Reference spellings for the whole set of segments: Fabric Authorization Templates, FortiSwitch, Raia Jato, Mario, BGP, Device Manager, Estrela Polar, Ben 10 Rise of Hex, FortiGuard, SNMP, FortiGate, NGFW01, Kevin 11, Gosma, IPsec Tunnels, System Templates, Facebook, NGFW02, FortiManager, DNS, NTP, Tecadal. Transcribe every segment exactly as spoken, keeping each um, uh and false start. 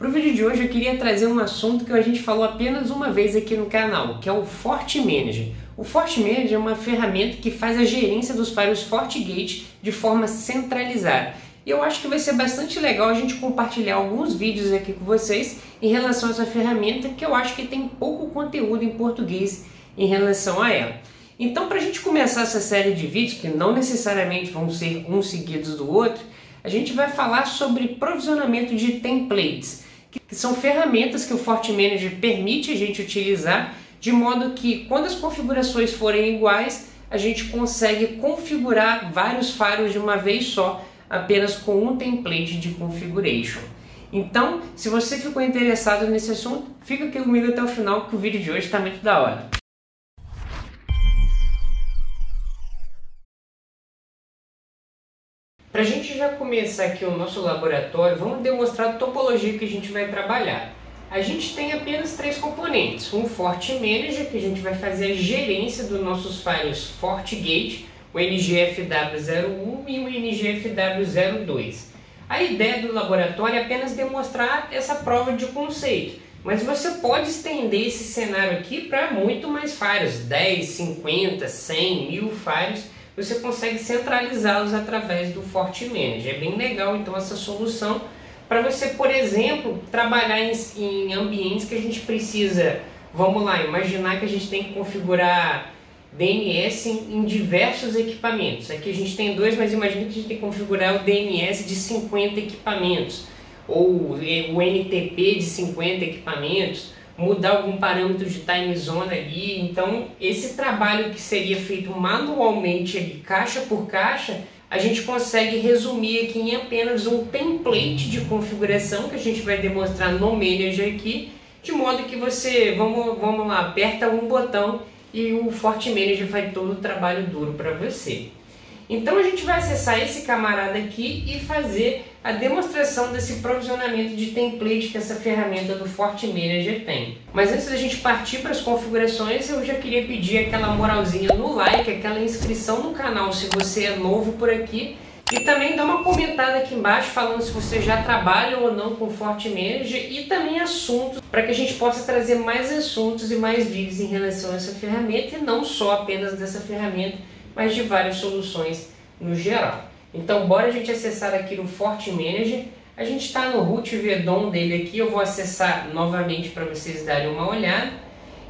Para o vídeo de hoje eu queria trazer um assunto que a gente falou apenas uma vez aqui no canal, que é o FortiManager. O FortiManager é uma ferramenta que faz a gerência dos firewalls FortiGate de forma centralizada. E eu acho que vai ser bastante legal a gente compartilhar alguns vídeos aqui com vocês em relação a essa ferramenta, que eu acho que tem pouco conteúdo em português em relação a ela. Então, para a gente começar essa série de vídeos, que não necessariamente vão ser uns seguidos do outro, a gente vai falar sobre provisionamento de templates, que são ferramentas que o FortiManager permite a gente utilizar, de modo que quando as configurações forem iguais, a gente consegue configurar vários firewalls de uma vez só, apenas com um template de configuration. Então, se você ficou interessado nesse assunto, fica aqui comigo até o final, que o vídeo de hoje está muito da hora. Para a gente já começar aqui o nosso laboratório, vamos demonstrar a topologia que a gente vai trabalhar. A gente tem apenas três componentes. Um FortiManager, que a gente vai fazer a gerência dos nossos firewalls FortiGate, o N G F W zero um e o N G F W zero dois. A ideia do laboratório é apenas demonstrar essa prova de conceito, mas você pode estender esse cenário aqui para muito mais firewalls, dez, cinquenta, cem, mil firewalls, você consegue centralizá-los através do FortiManager. É bem legal então essa solução para você, por exemplo, trabalhar em, em ambientes que a gente precisa, vamos lá, imaginar que a gente tem que configurar D N S em, em diversos equipamentos. Aqui a gente tem dois, mas imagina que a gente tem que configurar o D N S de cinquenta equipamentos, ou o N T P de cinquenta equipamentos, mudar algum parâmetro de time zone ali. Então, esse trabalho que seria feito manualmente ali, caixa por caixa, a gente consegue resumir aqui em apenas um template de configuração que a gente vai demonstrar no Manager aqui, de modo que você, vamos, vamos lá, aperta um botão e o FortiManager faz todo o trabalho duro para você. Então a gente vai acessar esse camarada aqui e fazer a demonstração desse provisionamento de template que essa ferramenta do FortiManager tem. Mas antes da gente partir para as configurações, eu já queria pedir aquela moralzinha no like, aquela inscrição no canal se você é novo por aqui, e também dá uma comentada aqui embaixo falando se você já trabalha ou não com o FortiManager e também assuntos, para que a gente possa trazer mais assuntos e mais vídeos em relação a essa ferramenta, e não só apenas dessa ferramenta, mas de várias soluções no geral. Então bora a gente acessar aqui no FortiManager. A gente está no root vedon dele aqui, eu vou acessar novamente para vocês darem uma olhada.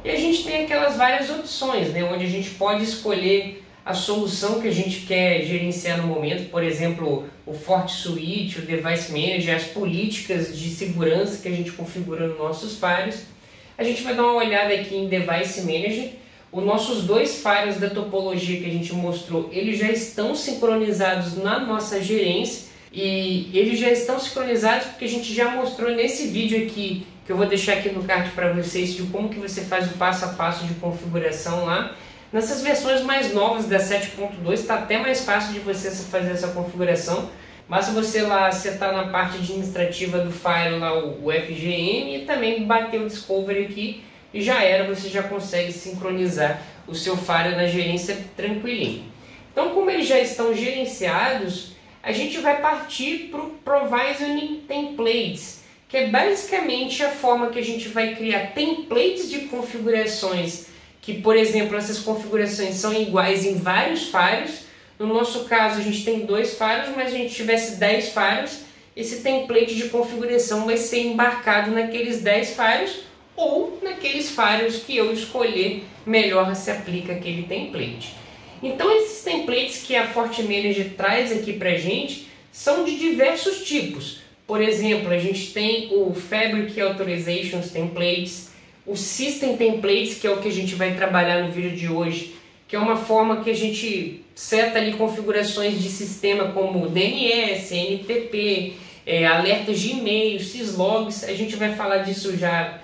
E a gente tem aquelas várias opções, né, onde a gente pode escolher a solução que a gente quer gerenciar no momento, por exemplo, o FortiSwitch, o Device Manager, as políticas de segurança que a gente configura nos nossos firewalls. A gente vai dar uma olhada aqui em Device Manager. Os nossos dois firewalls da topologia que a gente mostrou, eles já estão sincronizados na nossa gerência, e eles já estão sincronizados porque a gente já mostrou nesse vídeo aqui, que eu vou deixar aqui no card para vocês, de como que você faz o passo a passo de configuração lá. Nessas versões mais novas da sete ponto dois está até mais fácil de você fazer essa configuração. Basta você lá setar na parte administrativa do firewall lá, o F G M, e também bater o Discovery aqui, e já era, você já consegue sincronizar o seu firewall na gerência tranquilinho. Então, como eles já estão gerenciados, a gente vai partir para o Provisioning Templates, que é basicamente a forma que a gente vai criar templates de configurações, que, por exemplo, essas configurações são iguais em vários firewalls. No nosso caso, a gente tem dois firewalls, mas se a gente tivesse dez firewalls, esse template de configuração vai ser embarcado naqueles dez firewalls, ou naqueles firewalls que eu escolher melhor se aplica aquele template. Então esses templates que a FortiManager traz aqui pra gente são de diversos tipos. Por exemplo, a gente tem o Fabric Authorization Templates, o System Templates, que é o que a gente vai trabalhar no vídeo de hoje, que é uma forma que a gente seta ali configurações de sistema como D N S, N T P, é, alertas de e-mail, syslogs. A gente vai falar disso já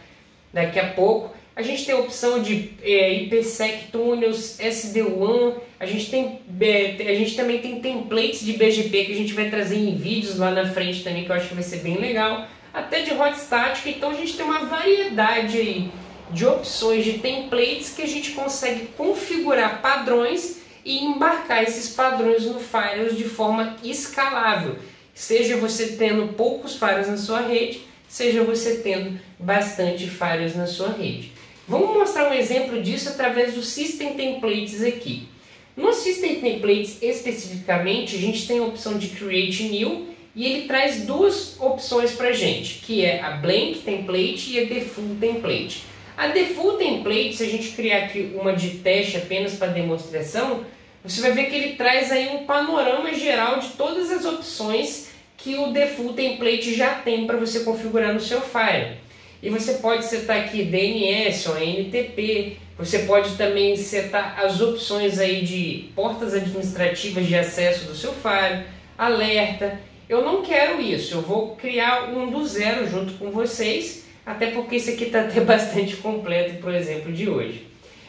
daqui a pouco. A gente tem a opção de é, IPsec Tunnels, S D WAN, a gente tem é, a gente também tem templates de B G P que a gente vai trazer em vídeos lá na frente também, que eu acho que vai ser bem legal, até de hot static. Então a gente tem uma variedade aí de opções de templates que a gente consegue configurar padrões e embarcar esses padrões no firewall de forma escalável, seja você tendo poucos firewalls na sua rede, seja você tendo bastante falhas na sua rede. Vamos mostrar um exemplo disso através do System Templates aqui. No System Templates, especificamente, a gente tem a opção de Create New e ele traz duas opções para a gente, que é a Blank Template e a Default Template. A Default Template, se a gente criar aqui uma de teste apenas para demonstração, você vai ver que ele traz aí um panorama geral de todas as opções que o Default Template já tem para você configurar no seu firewall. E você pode setar aqui D N S ou N T P, você pode também setar as opções aí de portas administrativas de acesso do seu firewall, alerta. Eu não quero isso, eu vou criar um do zero junto com vocês, até porque isso aqui está até bastante completo para o exemplo de hoje.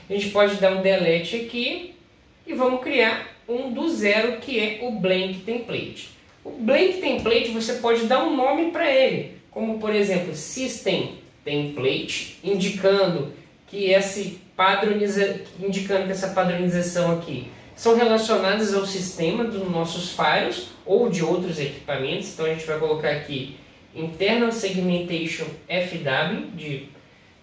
A gente pode dar um delete aqui e vamos criar um do zero, que é o Blank Template. O Blank Template você pode dar um nome para ele, como por exemplo System Template, indicando que, esse padroniza... indicando que essa padronização aqui são relacionadas ao sistema dos nossos firewalls ou de outros equipamentos. Então a gente vai colocar aqui Internal Segmentation F W de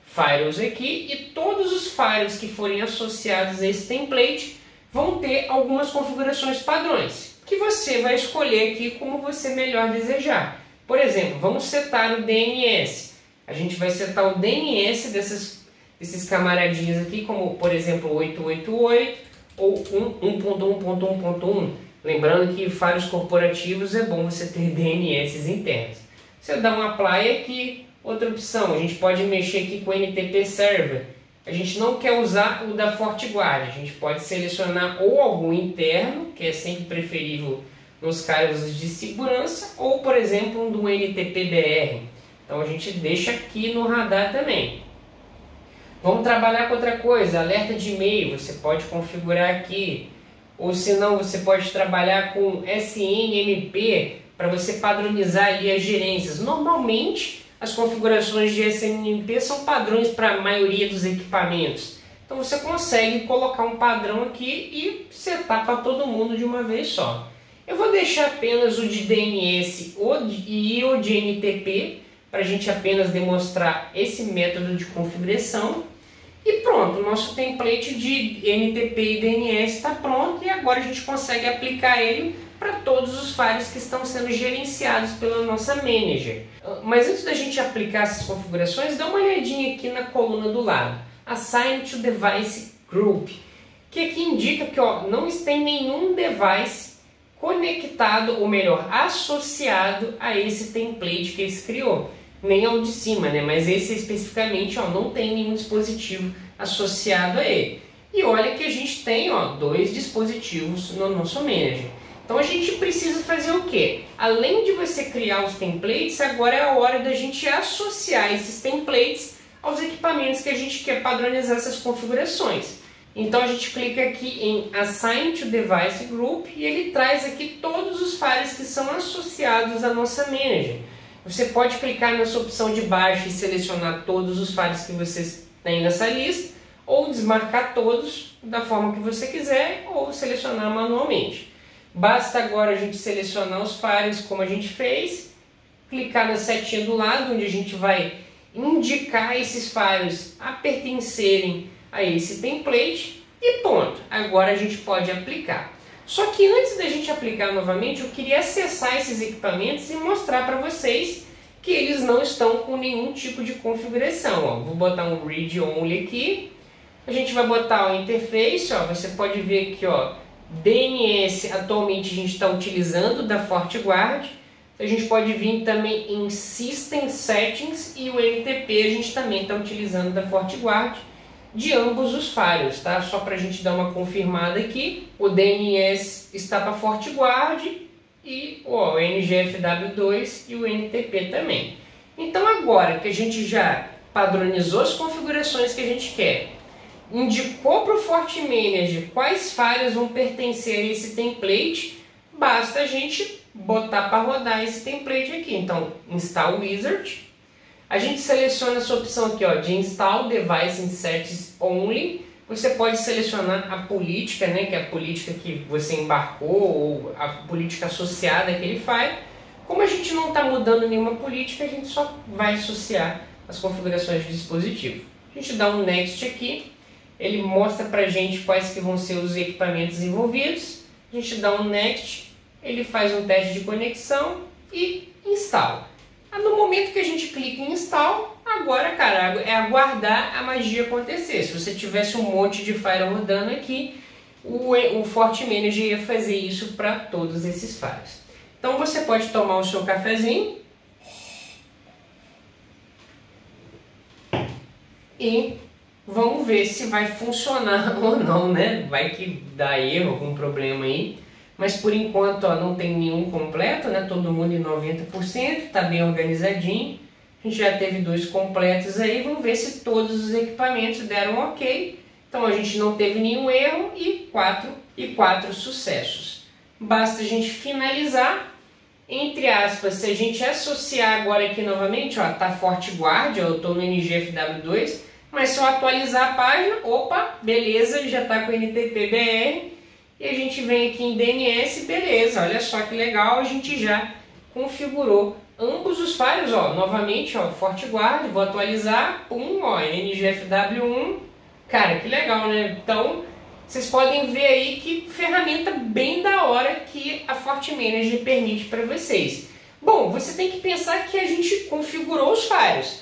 firewalls aqui, e todos os firewalls que forem associados a esse template vão ter algumas configurações padrões que você vai escolher aqui como você melhor desejar. Por exemplo, vamos setar o D N S. A gente vai setar o D N S dessas, desses camaradinhos aqui, como por exemplo oito oito oito ou um ponto um ponto um ponto um. Lembrando que firewalls corporativos é bom você ter D N S internos. Você dá um apply aqui. Outra opção, a gente pode mexer aqui com o N T P Server. A gente não quer usar o da FortiGuard. A gente pode selecionar ou algum interno, que é sempre preferível nos casos de segurança, ou por exemplo um do N T P B R. Então a gente deixa aqui no radar também. Vamos trabalhar com outra coisa, alerta de e-mail, você pode configurar aqui, ou se não você pode trabalhar com S N M P para você padronizar ali as gerências. Normalmente as configurações de S N M P são padrões para a maioria dos equipamentos, então você consegue colocar um padrão aqui e setar para todo mundo de uma vez só. Eu vou deixar apenas o de D N S e o de N T P para a gente apenas demonstrar esse método de configuração. E pronto, o nosso template de N T P e D N S está pronto e agora a gente consegue aplicar ele para todos os firewalls que estão sendo gerenciados pela nossa manager. Mas antes da gente aplicar essas configurações, dá uma olhadinha aqui na coluna do lado, Assign to Device Group, que aqui indica que ó, não tem nenhum device conectado, ou melhor, associado a esse template que eles criou, nem ao de cima, né? Mas esse especificamente ó, não tem nenhum dispositivo associado a ele. E olha que a gente tem ó, dois dispositivos no nosso manager. Então a gente precisa fazer o quê? Além de você criar os templates, agora é a hora da gente associar esses templates aos equipamentos que a gente quer padronizar essas configurações. Então a gente clica aqui em Assign to Device Group e ele traz aqui todos os firewalls que são associados à nossa manager. Você pode clicar nessa opção de baixo e selecionar todos os firewalls que vocês têm nessa lista, ou desmarcar todos da forma que você quiser, ou selecionar manualmente. Basta agora a gente selecionar os firewalls como a gente fez, clicar na setinha do lado, onde a gente vai indicar esses firewalls a pertencerem a esse template e ponto. Agora a gente pode aplicar. Só que antes da gente aplicar novamente, eu queria acessar esses equipamentos e mostrar para vocês que eles não estão com nenhum tipo de configuração. Ó, vou botar um read only aqui. A gente vai botar o interface. Ó, você pode ver aqui, ó, D N S atualmente a gente está utilizando da FortiGuard. A gente pode vir também em System Settings e o N T P a gente também está utilizando da FortiGuard, de ambos os firewalls, tá? Só para a gente dar uma confirmada aqui, o D N S está para FortiGuard e ó, o N G F W zero dois e o N T P também. Então agora que a gente já padronizou as configurações que a gente quer, indicou para o FortiManager quais firewalls vão pertencer a esse template, basta a gente botar para rodar esse template aqui. Então instala o Wizard. A gente seleciona essa opção aqui ó, de Install Device in Sets Only. Você pode selecionar a política, né, que é a política que você embarcou ou a política associada àquele file. Como a gente não está mudando nenhuma política, a gente só vai associar as configurações do dispositivo. A gente dá um next aqui, ele mostra para a gente quais que vão ser os equipamentos envolvidos. A gente dá um next, ele faz um teste de conexão e instala. No momento que a gente clica em install, agora, cara, é aguardar a magia acontecer. Se você tivesse um monte de firewall rodando aqui, o, o FortiManager ia fazer isso para todos esses firewalls. Então você pode tomar o seu cafezinho e vamos ver se vai funcionar ou não, né? Vai que dá erro, algum problema aí. Mas por enquanto, ó, não tem nenhum completo, né? Todo mundo em noventa por cento, tá bem organizadinho. A gente já teve dois completos aí, vamos ver se todos os equipamentos deram ok. Então a gente não teve nenhum erro e quatro, e quatro sucessos. Basta a gente finalizar, entre aspas, se a gente associar agora aqui novamente, ó, tá FortiGuard, eu tô no N G F W zero dois, mas só atualizar a página, opa, beleza, já tá com N T P B R. E a gente vem aqui em D N S, beleza, olha só que legal, a gente já configurou ambos os firewalls, ó, novamente, ó, FortiGuard, vou atualizar, pum, ó, N G F W zero um, cara, que legal, né? Então, vocês podem ver aí que ferramenta bem da hora que a FortiManager permite para vocês. Bom, você tem que pensar que a gente configurou os firewalls.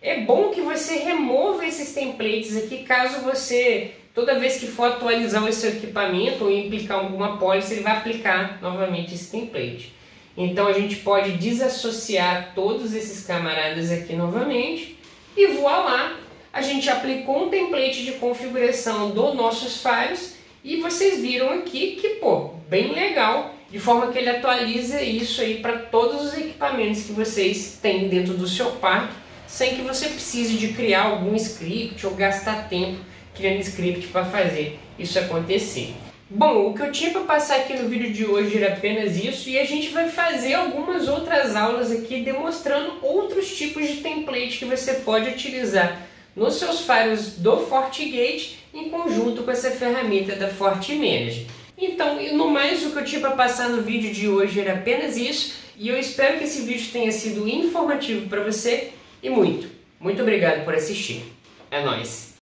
É bom que você remova esses templates aqui, caso você... Toda vez que for atualizar o seu equipamento ou implicar alguma policy, ele vai aplicar novamente esse template. Então a gente pode desassociar todos esses camaradas aqui novamente e voilá, a gente aplicou um template de configuração dos nossos firewalls e vocês viram aqui que, pô, bem legal, de forma que ele atualiza isso aí para todos os equipamentos que vocês têm dentro do seu parque, sem que você precise de criar algum script ou gastar tempo criando script para fazer isso acontecer. Bom, o que eu tinha para passar aqui no vídeo de hoje era apenas isso, e a gente vai fazer algumas outras aulas aqui demonstrando outros tipos de template que você pode utilizar nos seus firewalls do FortiGate em conjunto com essa ferramenta da FortiManager. Então, no mais, o que eu tinha para passar no vídeo de hoje era apenas isso, e eu espero que esse vídeo tenha sido informativo para você, e muito, muito obrigado por assistir. É nóis!